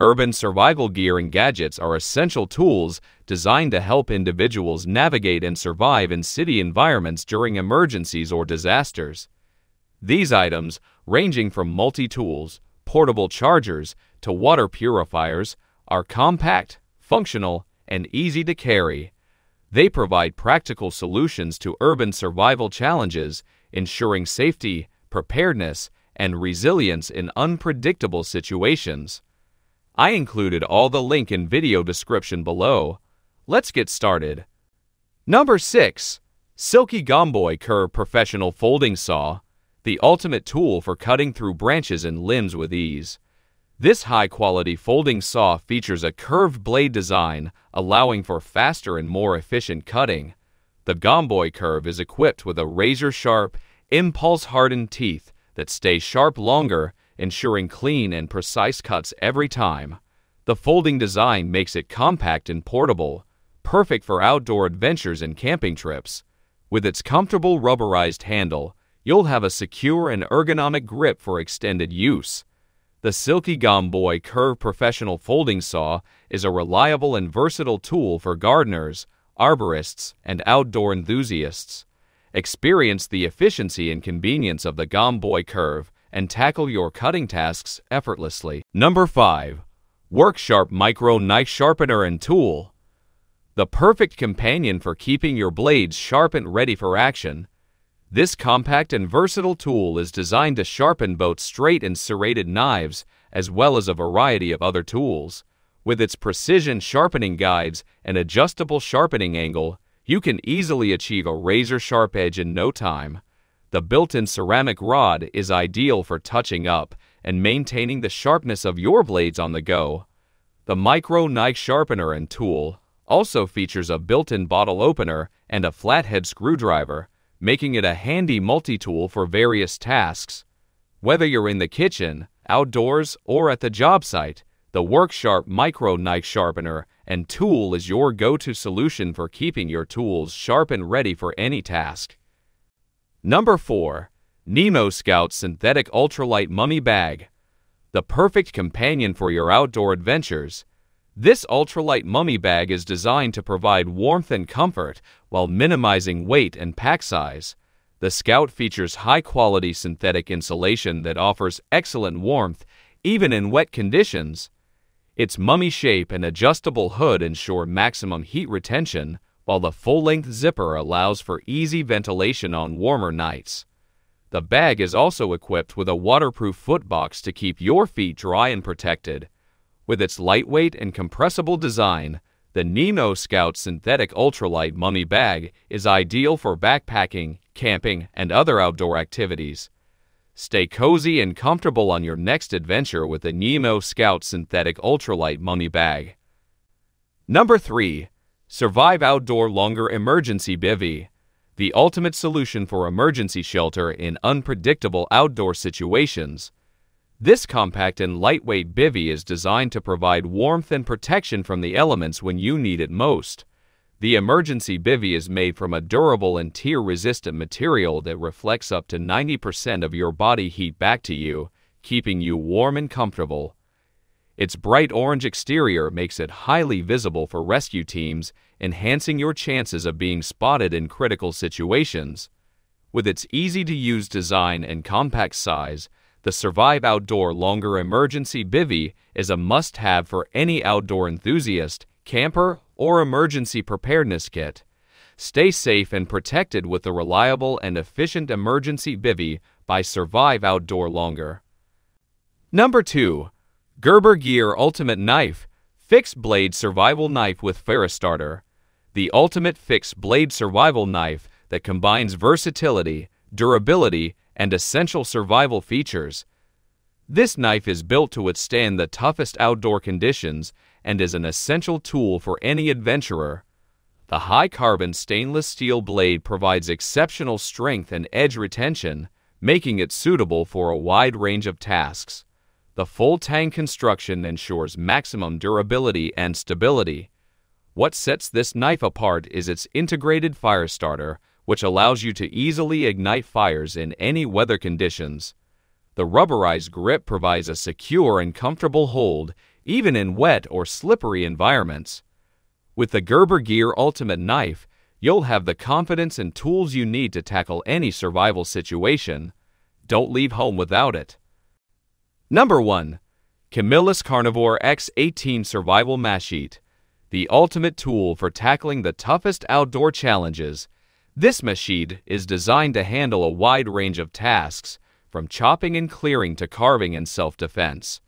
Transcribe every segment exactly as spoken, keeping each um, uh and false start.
Urban survival gear and gadgets are essential tools designed to help individuals navigate and survive in city environments during emergencies or disasters. These items, ranging from multi-tools, portable chargers, to water purifiers, are compact, functional, and easy to carry. They provide practical solutions to urban survival challenges, ensuring safety, preparedness, and resilience in unpredictable situations. I included all the link in video description below. Let's get started. Number six. Silky Gomboy Curve Professional Folding Saw, the ultimate tool for cutting through branches and limbs with ease. This high-quality folding saw features a curved blade design, allowing for faster and more efficient cutting. The Gomboy Curve is equipped with a razor-sharp, impulse-hardened teeth that stay sharp longer, ensuring clean and precise cuts every time. The folding design makes it compact and portable, perfect for outdoor adventures and camping trips. With its comfortable rubberized handle, you'll have a secure and ergonomic grip for extended use. The Silky Gomboy Curve Professional Folding Saw is a reliable and versatile tool for gardeners, arborists, and outdoor enthusiasts. Experience the efficiency and convenience of the Gomboy Curve and tackle your cutting tasks effortlessly. Number five. Work Sharp Micro Knife Sharpener and Tool, the perfect companion for keeping your blades sharp and ready for action. This compact and versatile tool is designed to sharpen both straight and serrated knives, as well as a variety of other tools. With its precision sharpening guides and adjustable sharpening angle, you can easily achieve a razor-sharp edge in no time. The built-in ceramic rod is ideal for touching up and maintaining the sharpness of your blades on the go. The Micro Knife Sharpener and Tool also features a built-in bottle opener and a flathead screwdriver, making it a handy multi-tool for various tasks. Whether you're in the kitchen, outdoors, or at the job site, the Work Sharp Micro Knife Sharpener and Tool is your go-to solution for keeping your tools sharp and ready for any task. Number four. NEMO Scout Synthetic Ultralight Mummy Bag, the perfect companion for your outdoor adventures. This ultralight mummy bag is designed to provide warmth and comfort while minimizing weight and pack size. The Scout features high-quality synthetic insulation that offers excellent warmth even in wet conditions. Its mummy shape and adjustable hood ensure maximum heat retention, while the full-length zipper allows for easy ventilation on warmer nights. The bag is also equipped with a waterproof footbox to keep your feet dry and protected. With its lightweight and compressible design, the NEMO Scout Synthetic Ultralight Mummy Bag is ideal for backpacking, camping, and other outdoor activities. Stay cozy and comfortable on your next adventure with the NEMO Scout Synthetic Ultralight Mummy Bag. Number three. Survive Outdoor Longer Emergency Bivy, the ultimate solution for emergency shelter in unpredictable outdoor situations. This compact and lightweight bivy is designed to provide warmth and protection from the elements when you need it most. The emergency bivy is made from a durable and tear-resistant material that reflects up to ninety percent of your body heat back to you, keeping you warm and comfortable. Its bright orange exterior makes it highly visible for rescue teams, enhancing your chances of being spotted in critical situations. With its easy-to-use design and compact size, the Survive Outdoor Longer Emergency Bivy is a must-have for any outdoor enthusiast, camper, or emergency preparedness kit. Stay safe and protected with the reliable and efficient emergency bivy by Survive Outdoor Longer. Number two. Gerber Gear Ultimate Knife, Fixed Blade Survival Knife with Ferris Starter, the ultimate fixed blade survival knife that combines versatility, durability, and essential survival features. This knife is built to withstand the toughest outdoor conditions and is an essential tool for any adventurer. The high-carbon stainless steel blade provides exceptional strength and edge retention, making it suitable for a wide range of tasks. The full-tang construction ensures maximum durability and stability. What sets this knife apart is its integrated fire starter, which allows you to easily ignite fires in any weather conditions. The rubberized grip provides a secure and comfortable hold, even in wet or slippery environments. With the Gerber Gear Ultimate Knife, you'll have the confidence and tools you need to tackle any survival situation. Don't leave home without it. Number one. Camillus Carnivore X eighteen Survival Machete, the ultimate tool for tackling the toughest outdoor challenges. This machete is designed to handle a wide range of tasks, from chopping and clearing to carving and self-defense.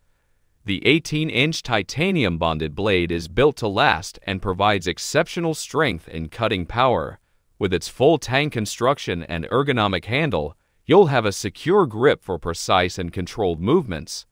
The eighteen-inch titanium-bonded blade is built to last and provides exceptional strength and cutting power. With its full tang construction and ergonomic handle, you'll have a secure grip for precise and controlled movements.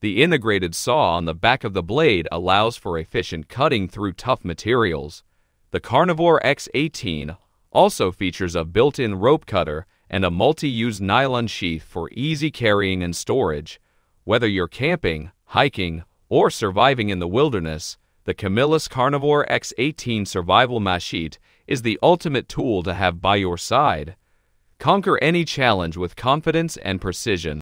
The integrated saw on the back of the blade allows for efficient cutting through tough materials. The Carnivore X eighteen also features a built-in rope cutter and a multi-use nylon sheath for easy carrying and storage. Whether you're camping, hiking, or surviving in the wilderness, the Camillus Carnivore X eighteen Survival Machete is the ultimate tool to have by your side. Conquer any challenge with confidence and precision.